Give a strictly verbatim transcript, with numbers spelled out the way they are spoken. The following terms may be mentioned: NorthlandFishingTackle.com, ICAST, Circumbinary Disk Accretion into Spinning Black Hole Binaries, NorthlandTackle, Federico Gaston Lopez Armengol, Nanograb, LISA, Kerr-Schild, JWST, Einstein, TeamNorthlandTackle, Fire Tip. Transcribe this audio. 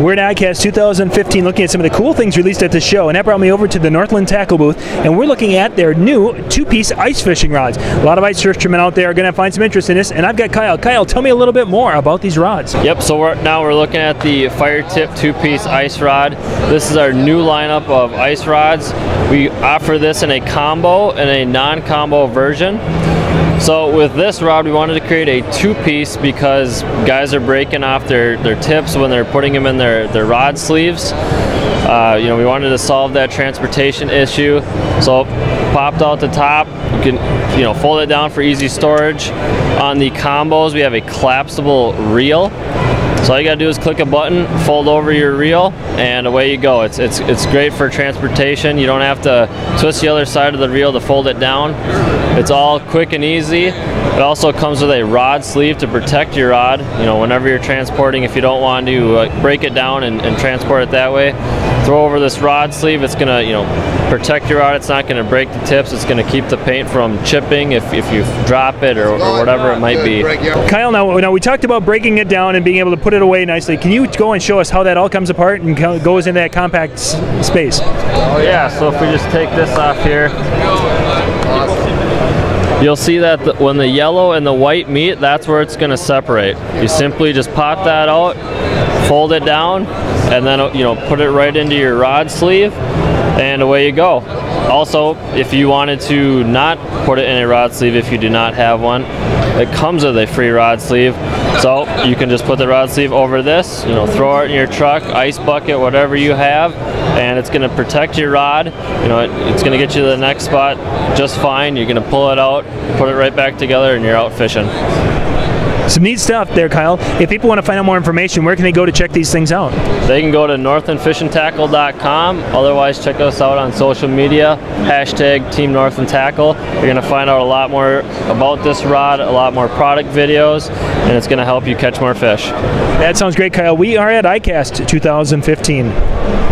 We're at ICAST two thousand fifteen looking at some of the cool things released at the show, and that brought me over to the Northland Tackle booth, and we're looking at their new two-piece ice fishing rods. A lot of ice fishermen out there are going to find some interest in this, and I've got Kyle. Kyle, tell me a little bit more about these rods. Yep, so we're, now we're looking at the FIRE-TIP two-piece ice rod. This is our new lineup of ice rods. We offer this in a combo and a non-combo version. So with this rod, we wanted to create a two-piece because guys are breaking off their, their tips when they're putting them in their, their rod sleeves. Uh, you know, we wanted to solve that transportation issue. So popped out the top, you can you know fold it down for easy storage. On the combos, we have a collapsible reel. So all you gotta do is click a button, fold over your reel, and away you go. It's, it's, it's great for transportation. You don't have to twist the other side of the reel to fold it down. It's all quick and easy. It also comes with a rod sleeve to protect your rod, you know, whenever you're transporting, if you don't want to uh, break it down and, and transport it that way. Throw over this rod sleeve, it's gonna, you know, protect your rod. It's not gonna break the tips. It's gonna keep the paint from chipping if, if you drop it or, or whatever it might be. Kyle, now, now we talked about breaking it down and being able to put it away nicely. Can you go and show us how that all comes apart and goes into that compact space? Oh yeah, so if we just take this off here, you'll see that the, when the yellow and the white meet, that's where it's going to separate. You simply just pop that out, fold it down, and then you know put it right into your rod sleeve, and away you go. Also, if you wanted to not put it in a rod sleeve, if you do not have one, it comes with a free rod sleeve. So you can just put the rod sleeve over this, you know, throw it in your truck, ice bucket, whatever you have, and it's going to protect your rod. You know, it, it's going to get you to the next spot just fine. You're going to pull it out, put it right back together, and you're out fishing. Some neat stuff there, Kyle. If people want to find out more information, where can they go to check these things out? They can go to Northland Fishing Tackle dot com. Otherwise, check us out on social media, hashtag TeamNorthlandTackle. You're going to find out a lot more about this rod, a lot more product videos, and it's going to help you catch more fish. That sounds great, Kyle. We are at ICAST two thousand fifteen.